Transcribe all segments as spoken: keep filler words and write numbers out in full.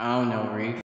I don't know, Reef.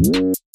Yeah.